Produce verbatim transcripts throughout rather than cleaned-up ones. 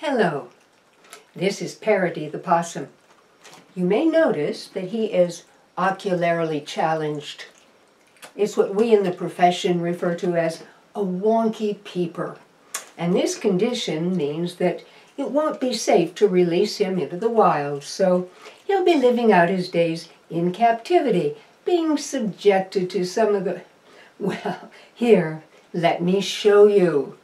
Hello, this is Parody the Possum. You may notice that he is ocularly challenged. It's what we in the profession refer to as a wonky peeper. And this condition means that it won't be safe to release him into the wild, so he'll be living out his days in captivity, being subjected to some of the... Well, here, let me show you.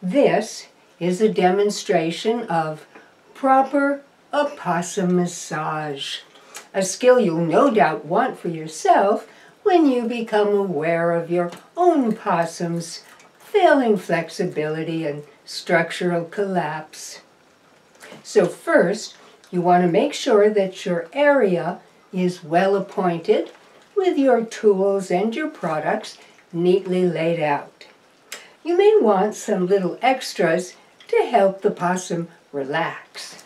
This is a demonstration of proper opossum massage, a skill you'll no doubt want for yourself when you become aware of your own possum's failing flexibility and structural collapse. So first, you want to make sure that your area is well appointed with your tools and your products neatly laid out. You may want some little extras to help the possum relax.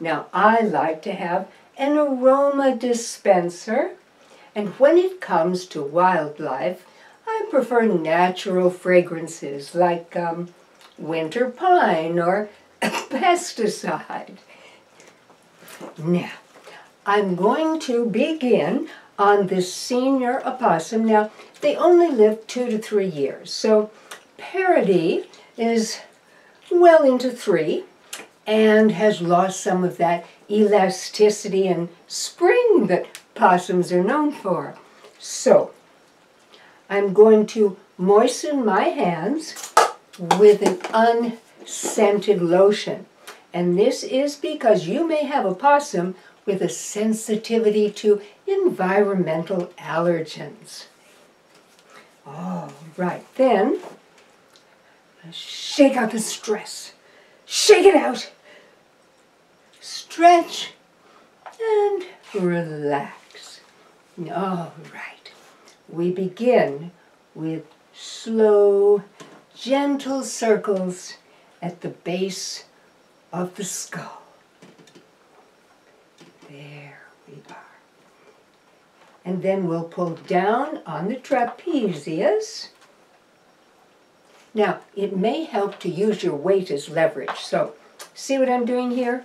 Now, I like to have an aroma dispenser, and when it comes to wildlife, I prefer natural fragrances like um, winter pine or pesticide. Now, I'm going to begin on this senior opossum. Now, they only live two to three years, so Parody is well into three and has lost some of that elasticity and spring that possums are known for. So, I'm going to moisten my hands with an unscented lotion. And this is because you may have a possum with a sensitivity to environmental allergens. All right, then, shake out the stress. Shake it out. Stretch and relax. All right, we begin with slow, gentle circles at the base of the skull. There we are. And then we'll pull down on the trapezius. Now, it may help to use your weight as leverage. So, see what I'm doing here?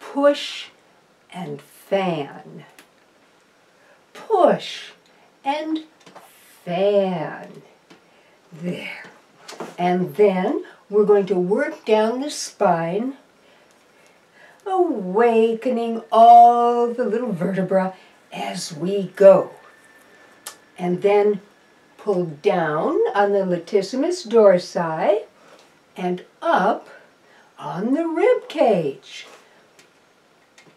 Push and fan. Push and fan. There. And then we're going to work down the spine, awakening all the little vertebrae as we go. And then pull down on the latissimus dorsi and up on the rib cage.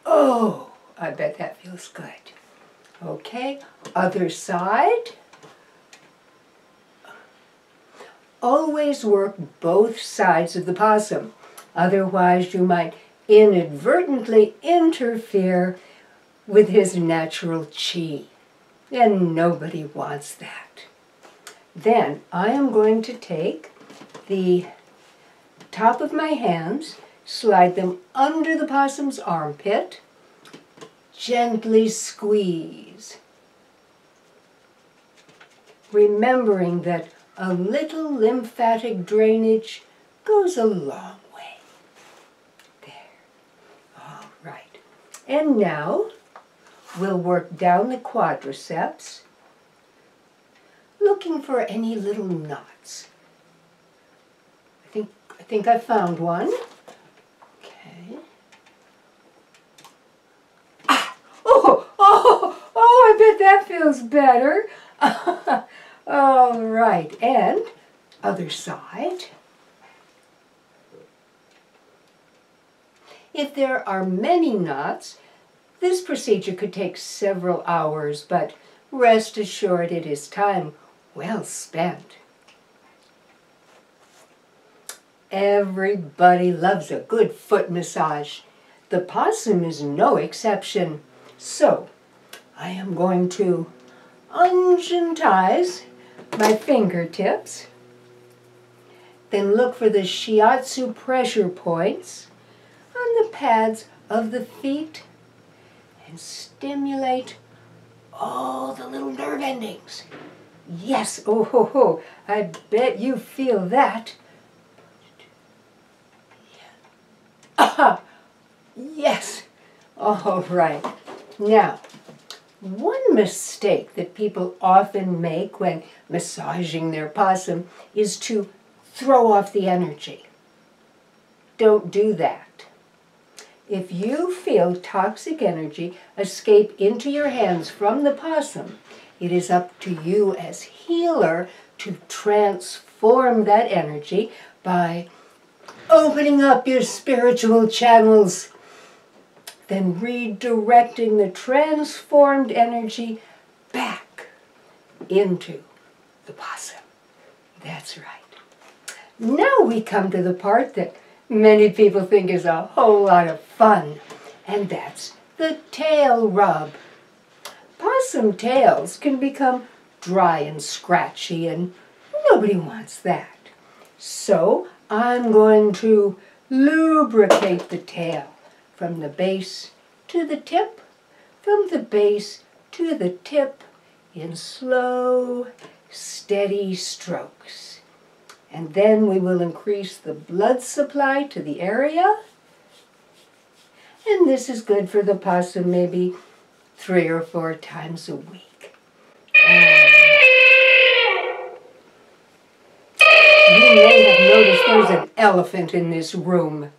Oh, I bet that feels good. Okay, other side. Always work both sides of the possum. Otherwise, you might inadvertently interfere with his natural chi. And nobody wants that. Then I am going to take the top of my hands, slide them under the possum's armpit, gently squeeze, remembering that a little lymphatic drainage goes a long way. There. All right. And now we'll work down the quadriceps, looking for any little knots. I think I think I found one. Okay. Ah! Oh! Oh! Oh! I bet that feels better. All right, and other side. If there are many knots, this procedure could take several hours, but rest assured it is time well spent. Everybody loves a good foot massage. The possum is no exception. So, I am going to unguentize my fingertips, then look for the shiatsu pressure points on the pads of the feet and stimulate all the little nerve endings. Yes, oh ho ho, I bet you feel that. Ah, yes, all right. Now, one mistake that people often make when massaging their possum is to throw off the energy. Don't do that. If you feel toxic energy escape into your hands from the possum, it is up to you as healer to transform that energy by opening up your spiritual channels, then redirecting the transformed energy back into the possum. That's right. Now we come to the part that many people think is a whole lot of fun, and that's the tail rub. Possum tails can become dry and scratchy, and nobody wants that. So I'm going to lubricate the tail from the base to the tip, from the base to the tip in slow, steady strokes. And then we will increase the blood supply to the area. And this is good for the possum maybe three or four times a week. And you may have noticed there's an elephant in this room,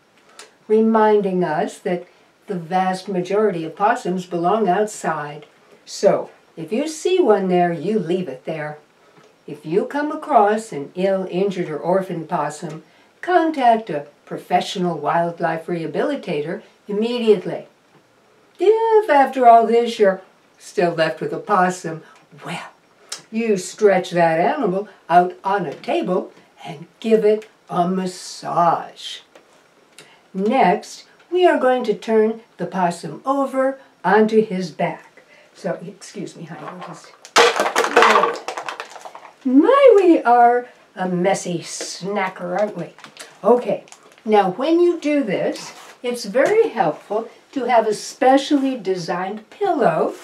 reminding us that the vast majority of possums belong outside. So, if you see one there, you leave it there. If you come across an ill, injured, or orphaned possum, contact a professional wildlife rehabilitator immediately. If after all this you're still left with a possum, well, you stretch that animal out on a table and give it a massage. Next, we are going to turn the possum over onto his back. So, excuse me, honey. Just... My, we are a messy snacker, aren't we? Okay, now when you do this, it's very helpful to have a specially designed pillow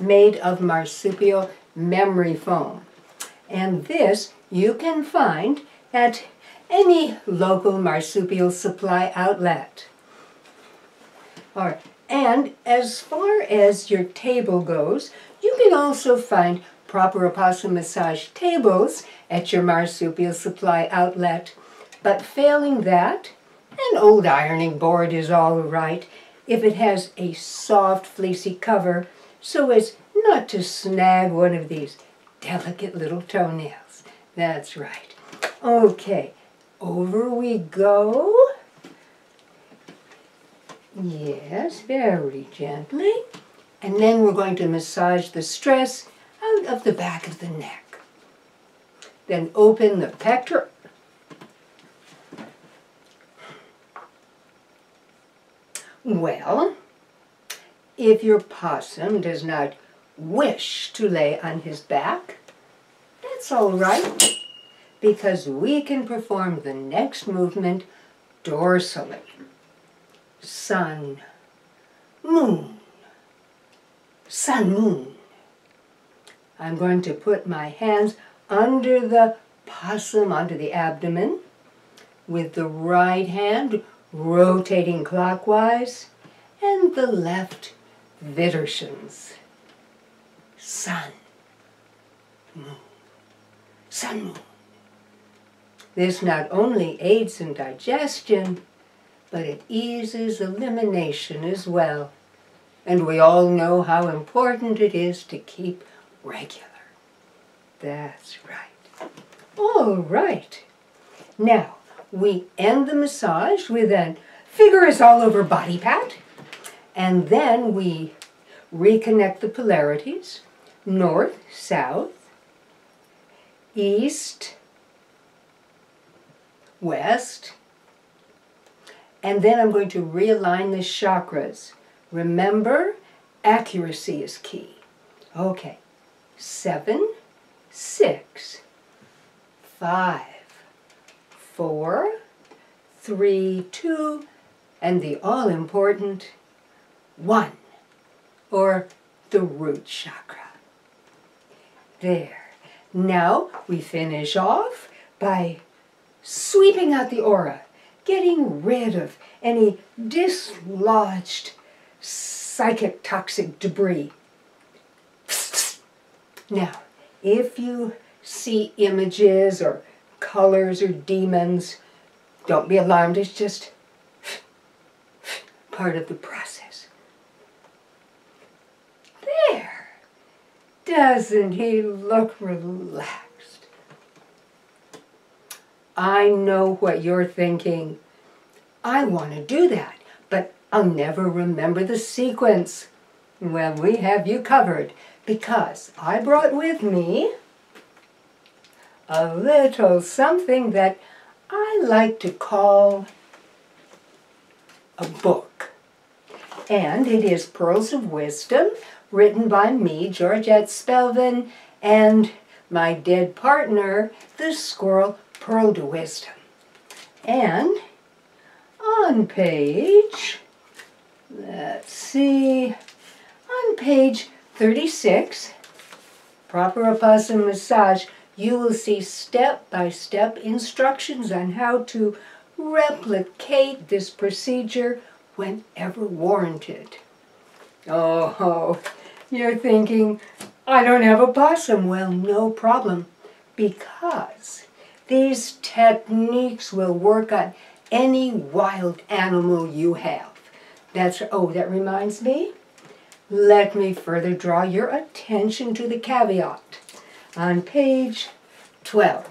made of marsupial memory foam. And this you can find at any local marsupial supply outlet. All right. And as far as your table goes, you can also find proper opossum massage tables at your marsupial supply outlet. But failing that, an old ironing board is all right if it has a soft fleecy cover so as not to snag one of these delicate little toenails. That's right. Okay, over we go. Yes, very gently. And then we're going to massage the stress out of the back of the neck. Then open the pectoral. Well, if your possum does not wish to lay on his back, that's all right, because we can perform the next movement dorsally. Sun, moon, sun, moon. I'm going to put my hands under the possum, under the abdomen, with the right hand rotating clockwise and the left vittershins. Sun, moon, sun, moon. This not only aids in digestion, but it eases elimination as well. And we all know how important it is to keep regular. That's right. All right. Now, we end the massage with a vigorous all-over body pat, and then we reconnect the polarities, north, south, east, west, and then I'm going to realign the chakras. Remember, accuracy is key. Okay, seven, six, five, four, three, two, and the all-important one, or the root chakra. There. Now we finish off by sweeping out the aura, getting rid of any dislodged psychic toxic debris. Now, if you see images or colors or demons, don't be alarmed, it's just part of the process. There! Doesn't he look relaxed? I know what you're thinking. I want to do that, but I'll never remember the sequence. Well, we have you covered, because I brought with me a little something that I like to call a book. And it is Pearls of Wisdom, written by me, Georgette Spelvin, and my dead partner, the squirrel Pearl to Wisdom. And on page, let's see, on page thirty-six, Proper Opossum Massage, you will see step-by-step instructions on how to replicate this procedure whenever warranted. Oh, you're thinking, I don't have a possum. Well, no problem, because these techniques will work on any wild animal you have. That's, oh, that reminds me. Let me further draw your attention to the caveat on page twelve.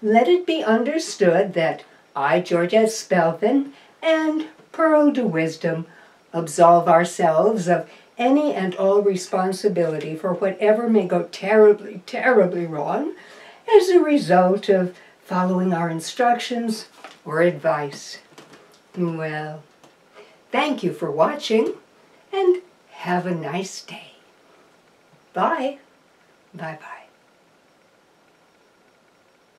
Let it be understood that I, Georgette Spelvin, and Pearl de Wisdom absolve ourselves of any and all responsibility for whatever may go terribly, terribly wrong as a result of following our instructions or advice. Well, thank you for watching, and have a nice day. Bye. Bye-bye.